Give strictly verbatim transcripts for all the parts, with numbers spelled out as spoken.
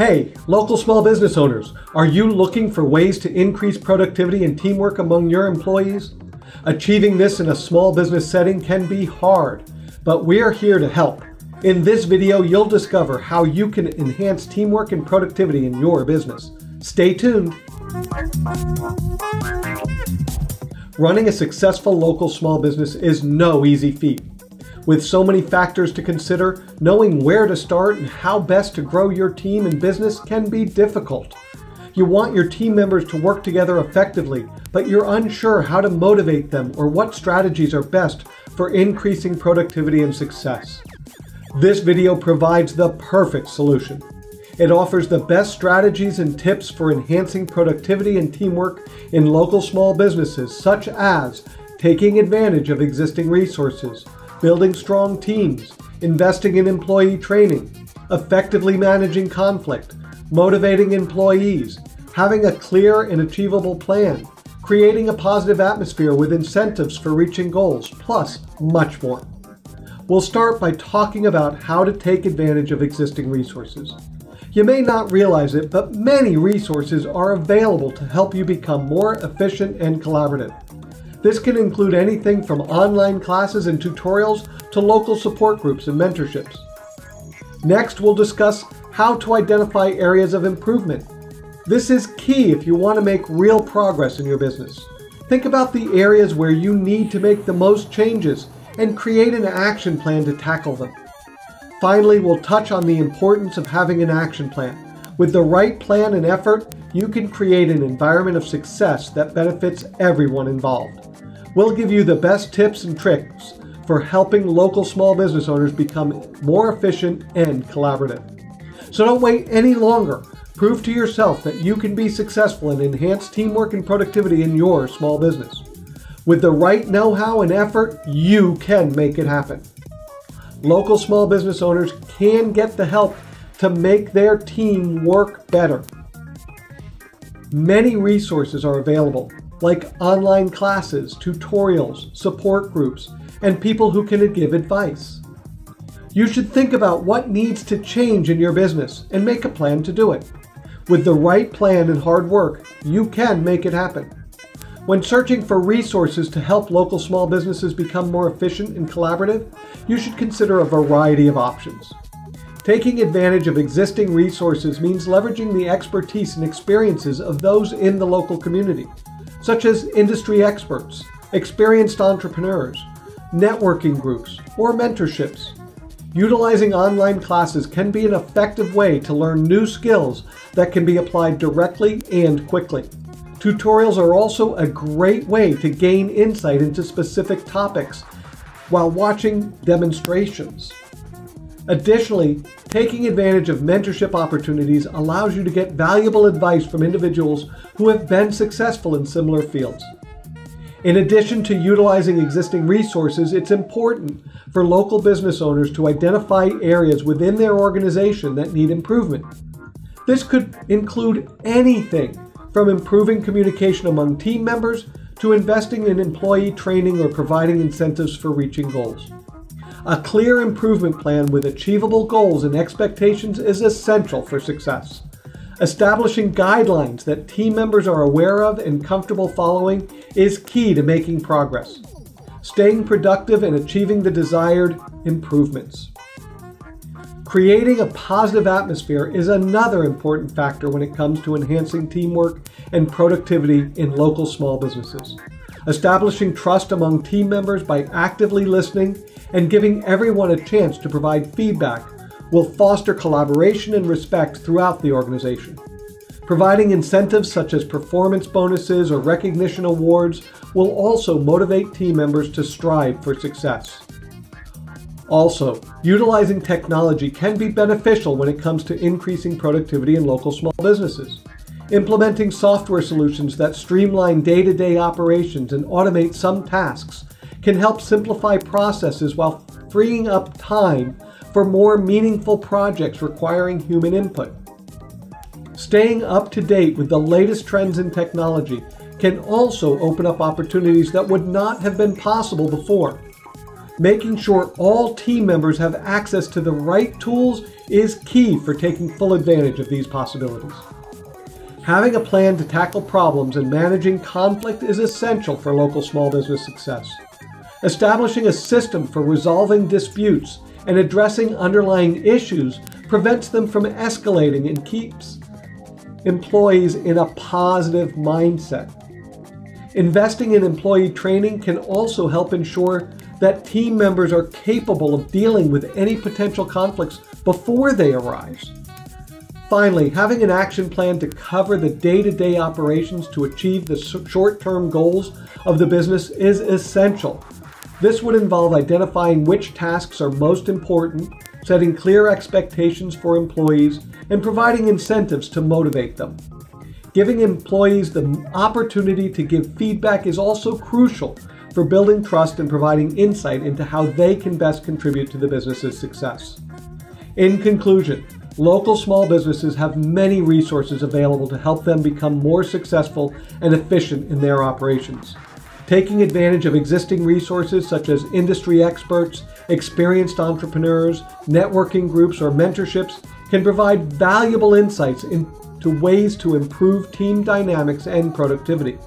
Hey, local small business owners, are you looking for ways to increase productivity and teamwork among your employees? Achieving this in a small business setting can be hard, but we're here to help. In this video, you'll discover how you can enhance teamwork and productivity in your business. Stay tuned. Running a successful local small business is no easy feat. With so many factors to consider, knowing where to start and how best to grow your team and business can be difficult. You want your team members to work together effectively, but you're unsure how to motivate them or what strategies are best for increasing productivity and success. This video provides the perfect solution. It offers the best strategies and tips for enhancing productivity and teamwork in local small businesses, such as taking advantage of existing resources, building strong teams, investing in employee training, effectively managing conflict, motivating employees, having a clear and achievable plan, creating a positive atmosphere with incentives for reaching goals, plus much more. We'll start by talking about how to take advantage of existing resources. You may not realize it, but many resources are available to help you become more efficient and collaborative. This can include anything from online classes and tutorials to local support groups and mentorships. Next, we'll discuss how to identify areas of improvement. This is key if you want to make real progress in your business. Think about the areas where you need to make the most changes and create an action plan to tackle them. Finally, we'll touch on the importance of having an action plan. With the right plan and effort, you can create an environment of success that benefits everyone involved. We'll give you the best tips and tricks for helping local small business owners become more efficient and collaborative. So don't wait any longer. Prove to yourself that you can be successful and enhance teamwork and productivity in your small business. With the right know-how and effort, you can make it happen. Local small business owners can get the help to make their team work better. Many resources are available, like online classes, tutorials, support groups, and people who can give advice. You should think about what needs to change in your business and make a plan to do it. With the right plan and hard work, you can make it happen. When searching for resources to help local small businesses become more efficient and collaborative, you should consider a variety of options. Taking advantage of existing resources means leveraging the expertise and experiences of those in the local community, such as industry experts, experienced entrepreneurs, networking groups, or mentorships. Utilizing online classes can be an effective way to learn new skills that can be applied directly and quickly. Tutorials are also a great way to gain insight into specific topics while watching demonstrations. Additionally, taking advantage of mentorship opportunities allows you to get valuable advice from individuals who have been successful in similar fields. In addition to utilizing existing resources, it's important for local business owners to identify areas within their organization that need improvement. This could include anything from improving communication among team members to investing in employee training or providing incentives for reaching goals. A clear improvement plan with achievable goals and expectations is essential for success. Establishing guidelines that team members are aware of and comfortable following is key to making progress, staying productive, and achieving the desired improvements. Creating a positive atmosphere is another important factor when it comes to enhancing teamwork and productivity in local small businesses. Establishing trust among team members by actively listening and giving everyone a chance to provide feedback will foster collaboration and respect throughout the organization. Providing incentives such as performance bonuses or recognition awards will also motivate team members to strive for success. Also, utilizing technology can be beneficial when it comes to increasing productivity in local small businesses. Implementing software solutions that streamline day-to-day operations and automate some tasks can help simplify processes while freeing up time for more meaningful projects requiring human input. Staying up to date with the latest trends in technology can also open up opportunities that would not have been possible before. Making sure all team members have access to the right tools is key for taking full advantage of these possibilities. Having a plan to tackle problems and managing conflict is essential for local small business success. Establishing a system for resolving disputes and addressing underlying issues prevents them from escalating and keeps employees in a positive mindset. Investing in employee training can also help ensure that team members are capable of dealing with any potential conflicts before they arise. Finally, having an action plan to cover the day-to-day operations to achieve the short-term goals of the business is essential. This would involve identifying which tasks are most important, setting clear expectations for employees, and providing incentives to motivate them. Giving employees the opportunity to give feedback is also crucial for building trust and providing insight into how they can best contribute to the business's success. In conclusion, local small businesses have many resources available to help them become more successful and efficient in their operations. Taking advantage of existing resources such as industry experts, experienced entrepreneurs, networking groups, or mentorships can provide valuable insights into to ways to improve team dynamics and productivity.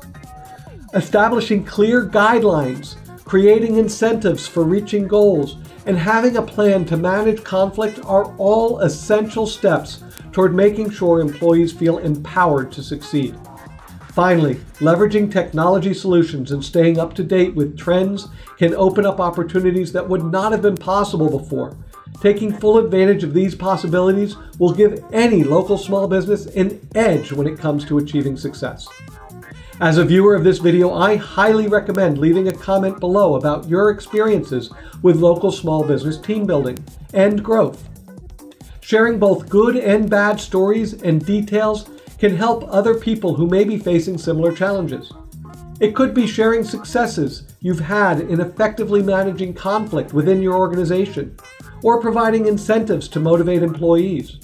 Establishing clear guidelines, creating incentives for reaching goals, and having a plan to manage conflict are all essential steps toward making sure employees feel empowered to succeed. Finally, leveraging technology solutions and staying up to date with trends can open up opportunities that would not have been possible before. Taking full advantage of these possibilities will give any local small business an edge when it comes to achieving success. As a viewer of this video, I highly recommend leaving a comment below about your experiences with local small business team building and growth. Sharing both good and bad stories and details can help other people who may be facing similar challenges. It could be sharing successes you've had in effectively managing conflict within your organization, or providing incentives to motivate employees.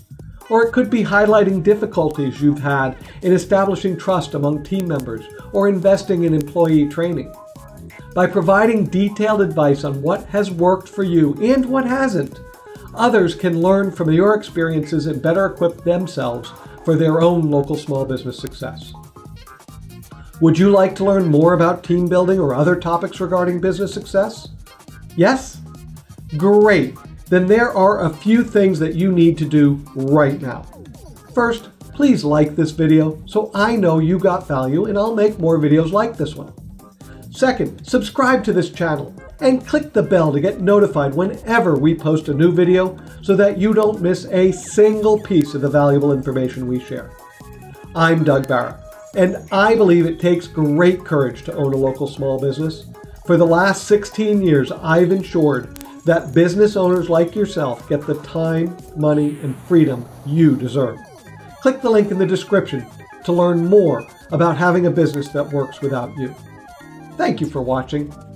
Or it could be highlighting difficulties you've had in establishing trust among team members or investing in employee training. By providing detailed advice on what has worked for you and what hasn't, others can learn from your experiences and better equip themselves for their own local small business success. Would you like to learn more about team building or other topics regarding business success? Yes? Great! Then there are a few things that you need to do right now. First, please like this video so I know you got value and I'll make more videos like this one. Second, subscribe to this channel and click the bell to get notified whenever we post a new video so that you don't miss a single piece of the valuable information we share. I'm Doug Barra, and I believe it takes great courage to own a local small business. For the last sixteen years, I've ensured that business owners like yourself get the time, money, and freedom you deserve. Click the link in the description to learn more about having a business that works without you. Thank you for watching.